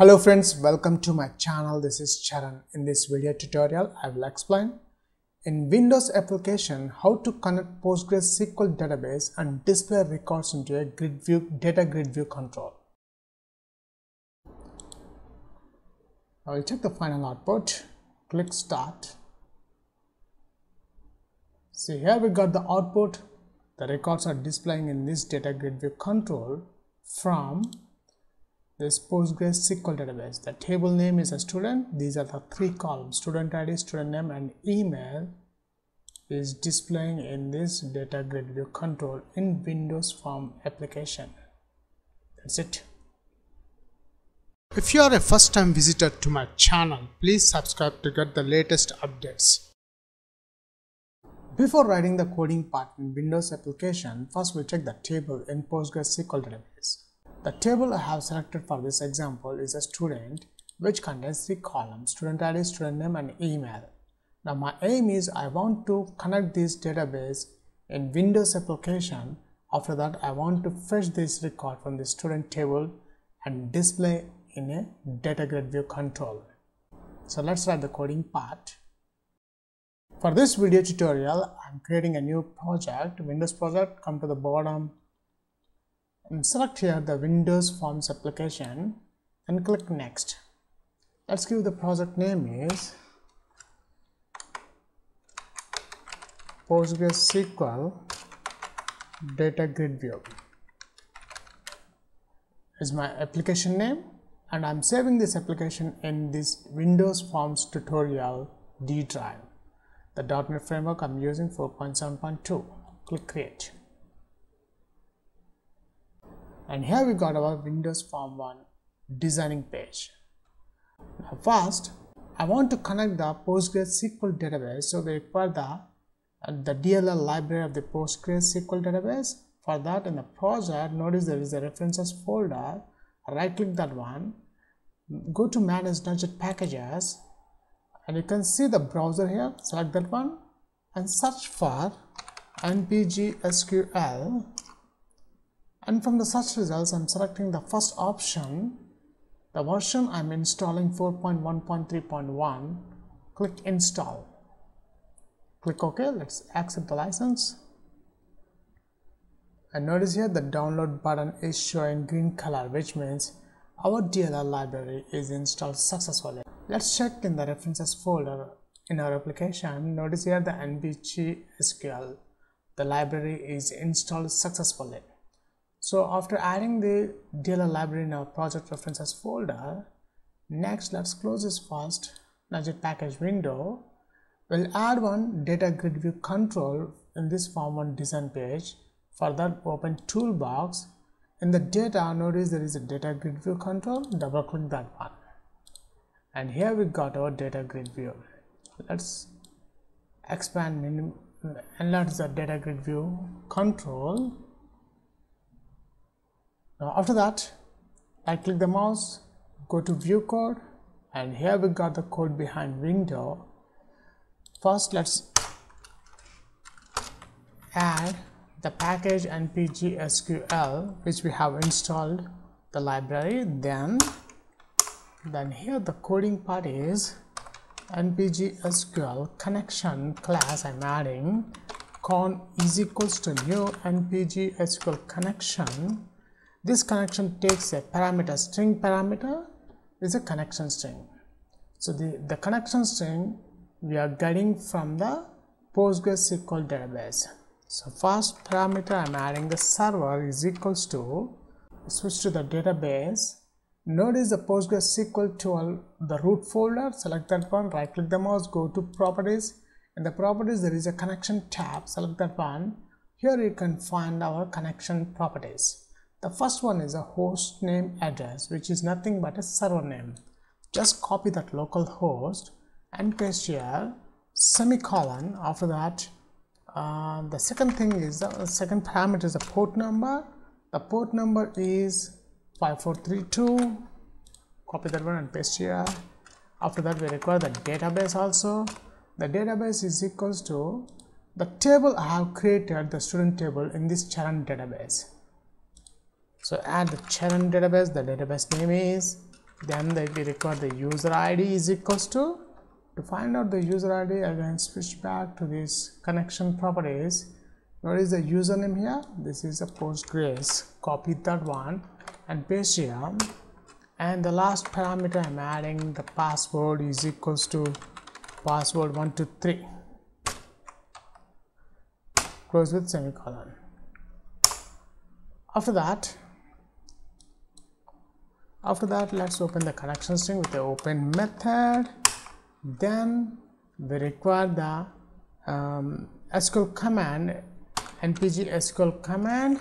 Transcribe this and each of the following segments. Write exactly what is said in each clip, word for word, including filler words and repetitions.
Hello friends, welcome to my channel. This is Charan. In this video tutorial, I will explain in Windows application how to connect PostgreSQL database and display records into a grid view, data grid view control. I will check the final output. Click Start. See, here we got the output. The records are displaying in this data grid view control from this PostgreSQL database. The table name is a student. These are the three columns: student I D, student name, and email is displaying in this data grid view control in Windows Form application. That's it. If you are a first time visitor to my channel, please subscribe to get the latest updates. Before writing the coding part in Windows application, first we check the table in PostgreSQL database. The table I have selected for this example is a student, which contains three columns: student I D, student name, and email. Now my aim is I want to connect this database in Windows application. After that, I want to fetch this record from the student table and display in a data grid view control. So let's write the coding part. For this video tutorial, I'm creating a new project, Windows project. Come to the bottom and select here the Windows Forms application and click Next. Let's give the project name is PostgreSQL Data Grid View. Is my application name, and I'm saving this application in this Windows Forms tutorial D drive. The dot net framework I'm using four point seven point two. Click Create. And here we got our Windows Form one designing page. Now first, I want to connect the PostgreSQL database, so we require the, the D L L library of the PostgreSQL database. For that, in the project, notice there is a references folder. Right click that one, go to Manage NuGet Packages, and you can see the browser here. Select that one and search for N P G S Q L. And from the search results, I'm selecting the first option. The version I'm installing four point one point three point one. Click Install. Click OK. Let's accept the license. And notice here the download button is showing green color, which means our D L L library is installed successfully. Let's check in the references folder in our application. Notice here the N P G S Q L. The library is installed successfully. So after adding the D L L library in our project references folder, next let's close this first NuGet package window. We'll add one data grid view control in this form one design page. For that, open toolbox. In the data, notice there is a data grid view control. Double click that one. And here we got our data grid view. Let's expand and enlarge the data grid view control. Now after that, I click the mouse, go to view code, and here we got the code behind window. First, let's add the package N P G S Q L, which we have installed the library. Then, then here the coding part is N P G S Q L connection class. I'm adding con is equals to new N P G S Q L connection. This connection takes a parameter, string parameter is a connection string. So the, the connection string we are getting from the PostgreSQL database. So first parameter I'm adding the server is equals to, switch to the database. Notice the PostgreSQL twelve, the root folder, select that one, right click the mouse, go to properties. In the properties there is a connection tab, select that one. Here you can find our connection properties. The first one is a host name address, which is nothing but a server name. Just copy that local host and paste here, semicolon. After that, uh, the second thing is, the second parameter is a port number. The port number is five four three two. Copy that one and paste here. After that, we require the database also. The database is equals to the table I have created, the student table in this Charan database. So add the Charan database. The database name is Then if we require the user I D is equals to, to find out the user I D, again switch back to this connection properties. Where is the username here? This is a Postgres. Copy that one and paste here. And the last parameter I'm adding, the password is equals to password one two three. Close with semicolon. After that, after that, let's open the connection string with the open method. Then we require the um, S Q L command, N P G S Q L command.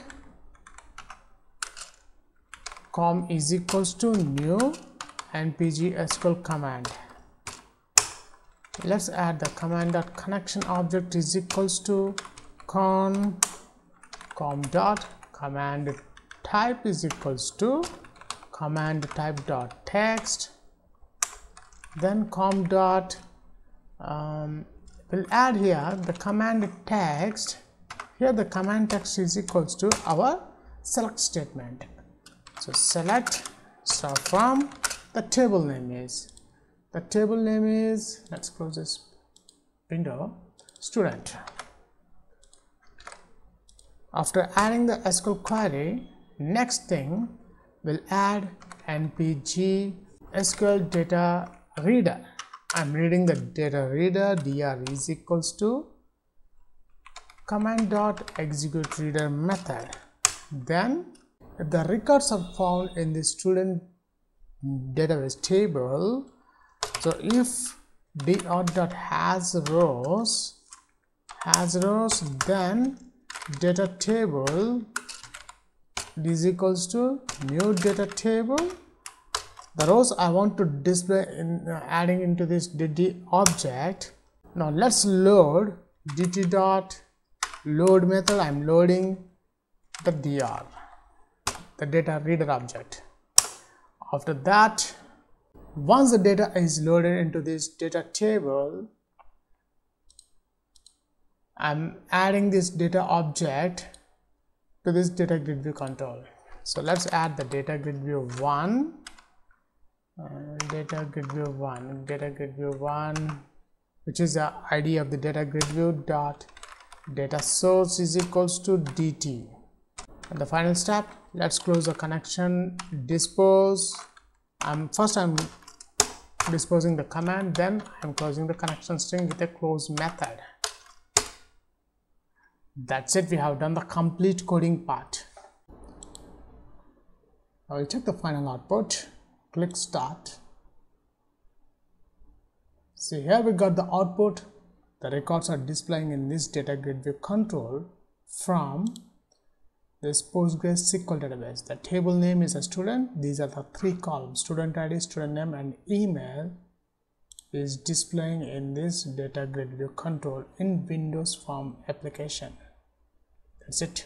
Com is equals to new N P G S Q L command. Let's add the command dot connection object is equals to con com dot command type is equals to command type dot text. Then com dot um, we'll add here the command text. Here the command text is equals to our select statement. So select start from the table name is the table name is let's close this window, student. After adding the S Q L query, next thing we'll add N P G S Q L data reader. I'm reading the data reader. D R is equals to command dot execute reader method. Then if the records are found in the student database table, so if dr dot has rows has rows, then data table is equals to new data table. The rows I want to display in uh, adding into this D T object. Now let's load D T dot load method. I'm loading the D R, the data reader object. After that, once the data is loaded into this data table, I'm adding this data object to this data grid view control. So let's add the data grid view one. Uh, data grid view one, data grid view one, which is the I D of the data grid view dot data source is equals to D T. And the final step, let's close the connection, dispose. I'm first I'm disposing the command, then I'm closing the connection string with a close method. That's it. We have done the complete coding part. I will check the final output. Click start. See, here we got the output. The records are displaying in this data grid view control from this PostgreSQL database. The table name is a student. These are the three columns: student I D, student name, and email is displaying in this data grid view control in Windows Form application. That's it.